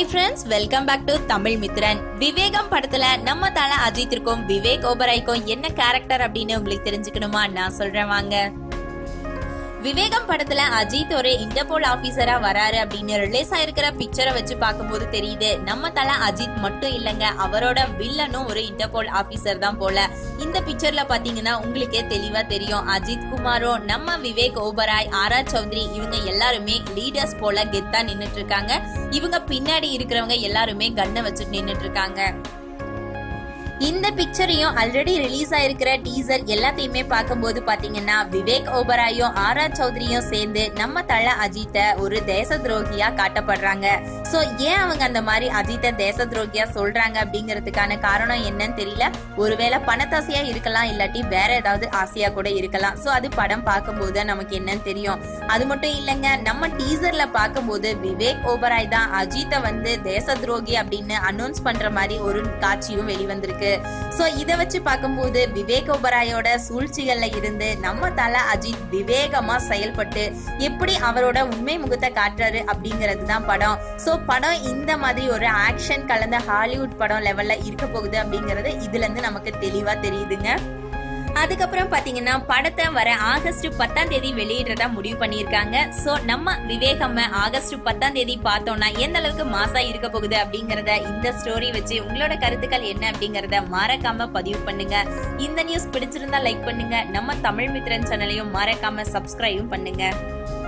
Hi friends, welcome back to Tamil Mithran. Vivegam படத்துல நம்ம தல அஜித்திற்கும் விவேக் ஓபராய்க்கும் என்ன கேரக்டர் அப்படினு உங்களுக்கு தெரிஞ்சுக்கணுமா? நான் சொல்றேன் வாங்க. விவேகம் படத்துல அஜித் ஒரு இன்டர்போல் ஆபீசரா வராரு அப்படினு ரிலீஸ் ஆயிருக்கிற பிக்சரை வச்சு பாக்கும்போது தெரியுது, நம்ம தல அஜித் மட்டும் இல்லங்க, அவரோட வில்லனும் ஒரு இன்டர்போல் ஆபீசர் தான் போல. இந்த பிக்சர்ல பாத்தீங்கன்னா உங்களுக்கே தெளிவா தெரியும், அஜித் குமாரோ நம்ம விவேக் ஓபராய் ஆராய் சௌத்ரி இவங்க எல்லாருமே லீடர்ஸ் போல கெத்தா நின்னுட்டு இருக்காங்க. இவங்க பின்னாடி இருக்கிறவங்க எல்லாருமே கண்ணை வச்சுட்டு நின்னுட்டு இருக்காங்க. இந்த பிக்சரையும் ஆல்ரெடி ரிலீஸ் ஆயிருக்கிற டீசர் எல்லாத்தையுமே பார்க்கும்போது பாத்தீங்கன்னா விவேக் ஓபராயும் ஆராய் சௌத்ரியும் சேர்ந்து நம்ம தல அஜித்த ஒரு தேச துரோகியா காட்டப்படுறாங்க. சோ ஏன் அவங்க அந்த மாதிரி அஜித்த தேச துரோகியா சொல்றாங்க அப்படிங்கறதுக்கான காரணம் என்னன்னு தெரியல. ஒருவேளை பணத்தாசையா இருக்கலாம், இல்லாட்டி வேற ஏதாவது ஆசையா கூட இருக்கலாம். சோ அது படம் பார்க்கும்போது நமக்கு என்னன்னு தெரியும். அது மட்டும் இல்லைங்க, நம்ம டீசர்ல பார்க்கும்போது விவேக் ஓபராய் தான் அஜித்த வந்து தேச துரோகி அப்படின்னு அனௌன்ஸ் பண்ற மாதிரி ஒரு காட்சியும் வெளிவந்திருக்கு. சோ இத வச்சு பார்க்கும்போது விவேக் ஓபராயோட சூழ்ச்சிகள்ல இருந்து நம்ம தல அஜித் விவேகமா செயல்பட்டு எப்படி அவரோட உண்மை முகத்தை காட்டுறாரு அப்படிங்கிறது தான் படம். சோ படம் இந்த மாதிரி ஒரு ஆக்ஷன் கலந்த ஹாலிவுட் படம் லெவல்ல இருக்க போகுது அப்படிங்கறது இதுல இருந்து நமக்கு தெளிவா தெரியுதுங்க. அதுக்கப்புறம் பாத்தீங்கன்னா படத்தை வர ஆகஸ்ட் 10ஆம் தேதி வெளியிடறதா முடிவு பண்ணியிருக்காங்க. சோ நம்ம விவேகம் ஆகஸ்ட் 10ஆம் தேதி பார்த்தோம்னா எந்த அளவுக்கு மாசா இருக்க போகுது அப்படிங்கறத இந்த ஸ்டோரி வச்சு உங்களோட கருத்துக்கள் என்ன அப்படிங்கறத மறக்காம பதிவு பண்ணுங்க. இந்த நியூஸ் பிடிச்சிருந்தா லைக் பண்ணுங்க, நம்ம தமிழ் மித்ரன் சேனலையும் மறக்காம சப்ஸ்கிரைபும் பண்ணுங்க.